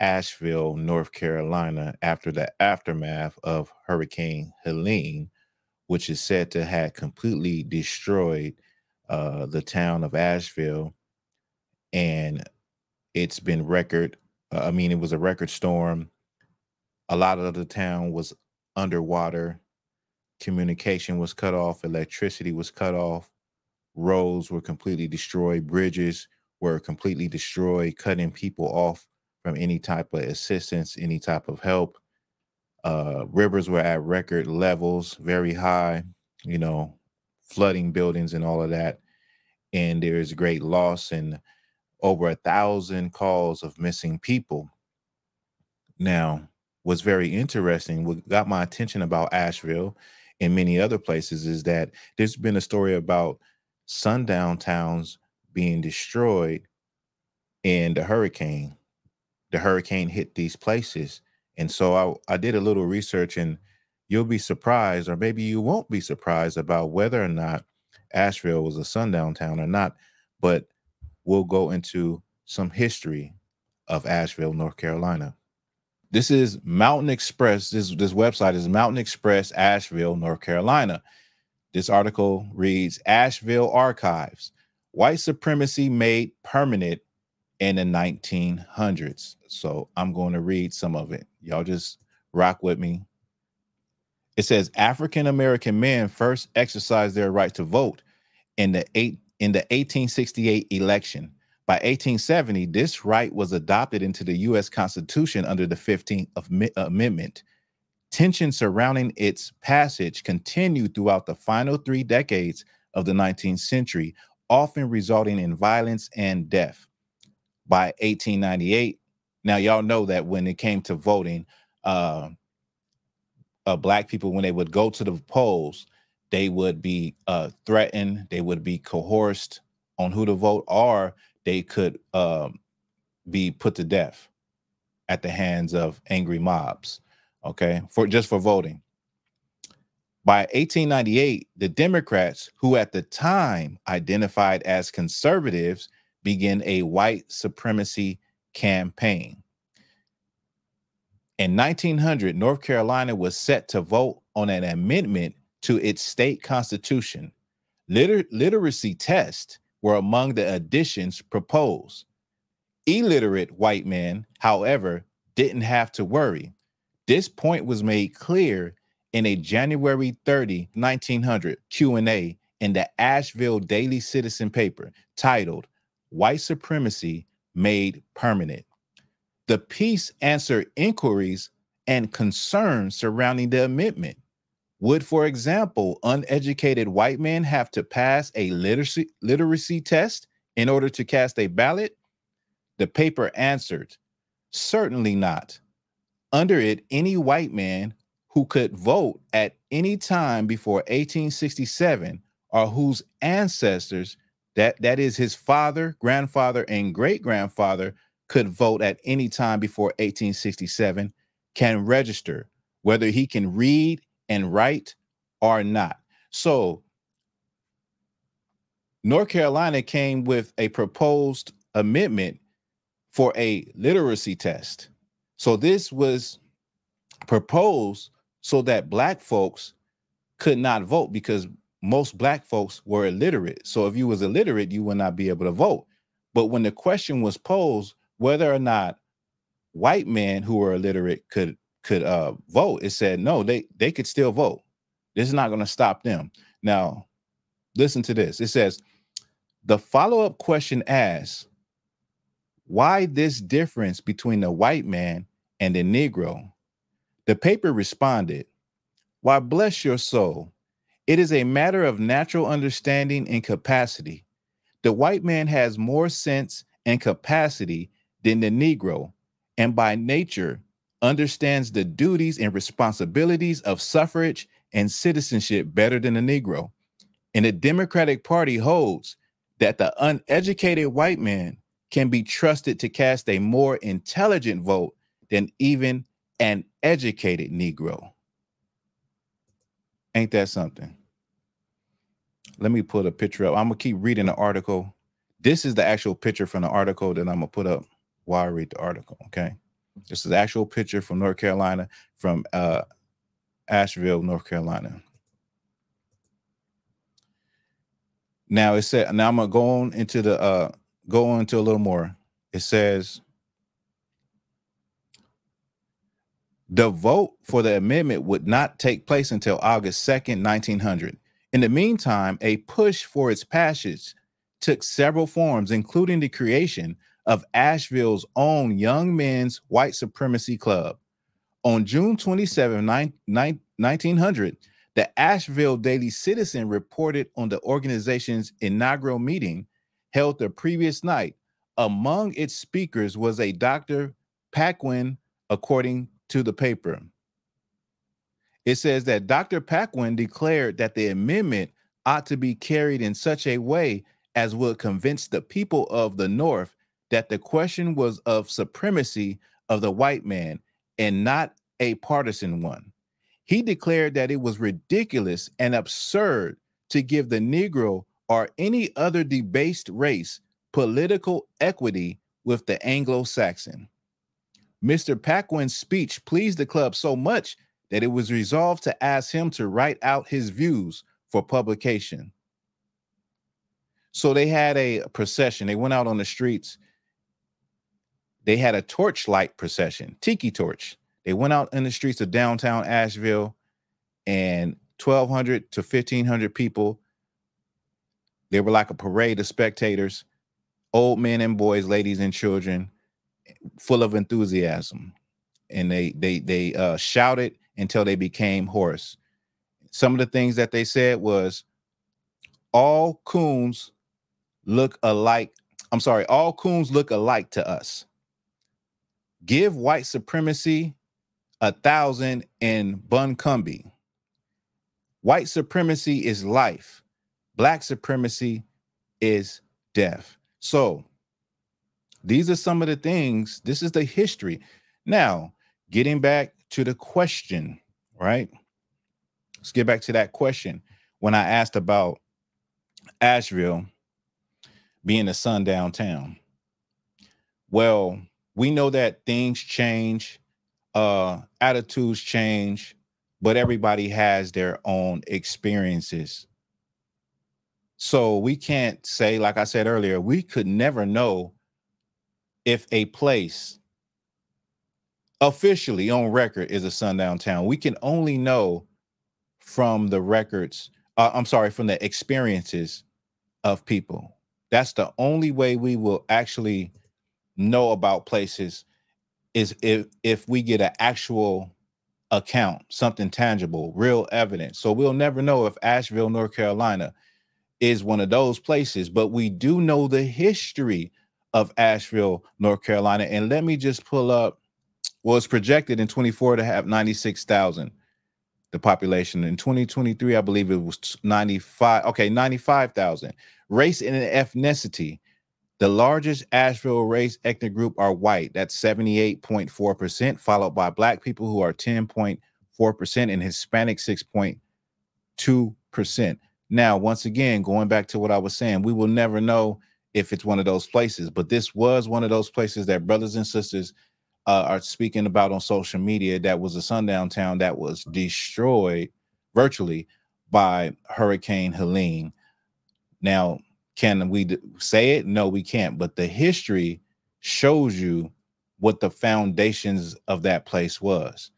Asheville, North Carolina, after the aftermath of Hurricane Helene, which is said to have completely destroyed the town of Asheville. And it's been it was a record storm. A lot of the town was underwater. Communication was cut off. Electricity was cut off. Roads were completely destroyed. Bridges were completely destroyed, cutting people off from any type of assistance, any type of help. Rivers were at record levels, very high, you know, flooding buildings and all of that. And there is great loss and over 1,000 calls of missing people. Now, what's very interesting, what got my attention about Asheville and many other places is that there's been a story about sundown towns being destroyed in the hurricane. The hurricane hit these places. And so I did a little research, and you'll be surprised, or maybe you won't be surprised, about whether or not Asheville was a sundown town or not. But we'll go into some history of Asheville, North Carolina. This is Mountain Express. This website is Mountain Express, Asheville, North Carolina. This article reads, Asheville Archives, White Supremacy Made Permanent in the 1900s. So I'm going to read some of it. Y'all just rock with me. It says, African-American men first exercised their right to vote in the 1868 election. By 1870, this right was adopted into the U.S. Constitution under the 15th Amendment. Tension surrounding its passage continued throughout the final three decades of the 19th century, often resulting in violence and death. By 1898, now y'all know that when it came to voting, black people, when they would go to the polls, they would be threatened, they would be coerced on who to vote, or they could be put to death at the hands of angry mobs, okay, just for voting. By 1898, the Democrats, who at the time identified as conservatives, began a white supremacy campaign. In 1900, North Carolina was set to vote on an amendment to its state constitution. Literacy tests were among the additions proposed. Illiterate white men, however, didn't have to worry. This point was made clear in a January 30, 1900 Q&A in the Asheville Daily Citizen paper titled, White Supremacy Made Permanent. The piece answered inquiries and concerns surrounding the amendment. Would, for example, uneducated white men have to pass a literacy test in order to cast a ballot? The paper answered, certainly not. Under it, any white man who could vote at any time before 1867 or whose ancestors, that is his father, grandfather, and great-grandfather, could vote at any time before 1867, can register, whether he can read and write or not. So North Carolina came with a proposed amendment for a literacy test. So this was proposed so that black folks could not vote, because most black folks were illiterate. So if you was illiterate, you would not be able to vote. But when the question was posed whether or not white men who were illiterate could vote, it said, no, they could still vote. This is not going to stop them. Now, listen to this. It says, the follow-up question asks, why this difference between the white man and the Negro? The paper responded, why, bless your soul, it is a matter of natural understanding and capacity. The white man has more sense and capacity than the Negro, and by nature understands the duties and responsibilities of suffrage and citizenship better than the Negro. And the Democratic Party holds that the uneducated white man can be trusted to cast a more intelligent vote than even an educated Negro. Ain't that something? Let me put a picture up. I'm going to keep reading the article. This is the actual picture from the article that I'm going to put up while I read the article, okay? This is the actual picture from North Carolina, from Asheville, North Carolina. Now it said, now I'm gonna go on into the go on to a little more. It says the vote for the amendment would not take place until August 2nd, 1900. In the meantime, a push for its passage took several forms, including the creation of Asheville's own Young Men's White Supremacy Club. On June 27, 1900, the Asheville Daily Citizen reported on the organization's inaugural meeting held the previous night. Among its speakers was a Dr. Packwin, according to the paper. It says that Dr. Packwin declared that the amendment ought to be carried in such a way as would convince the people of the North that the question was of supremacy of the white man and not a partisan one. He declared that it was ridiculous and absurd to give the Negro or any other debased race political equity with the Anglo-Saxon. Mr. Packwin's speech pleased the club so much that it was resolved to ask him to write out his views for publication. So they had a procession. They went out on the streets. They had a torchlight procession, tiki torch. They went out in the streets of downtown Asheville, and 1,200 to 1,500 people. They were like a parade of spectators, old men and boys, ladies and children, full of enthusiasm. And they shouted until they became hoarse. Some of the things that they said was, all coons look alike. I'm sorry, all coons look alike to us. Give white supremacy 1,000 in Buncombe. White supremacy is life. Black supremacy is death. So these are some of the things. This is the history. Now, getting back to the question, right? Let's get back to that question when I asked about Asheville being a sundown town. Well, we know that things change, attitudes change, but everybody has their own experiences. So we can't say, like I said earlier, we could never know if a place officially on record is a sundown town. We can only know from the records, from the experiences of people. That's the only way we will actually know about places, is if we get an actual account, something tangible, real evidence. So we'll never know if Asheville, North Carolina is one of those places, but we do know the history of Asheville, North Carolina. And let me just pull up, well, it's projected in 24 to have 96,000. The population in 2023, I believe it was 95. Okay, 95,000. Race and ethnicity. The largest Asheville race ethnic group are white. That's 78.4%, followed by black people who are 10.4% and Hispanic 6.2%. Now, once again, going back to what I was saying, we will never know if it's one of those places, but this was one of those places that brothers and sisters are speaking about on social media, that was a sundown town that was destroyed virtually by Hurricane Helene. Now, can we say it? No, we can't. But the history shows you what the foundations of that place was.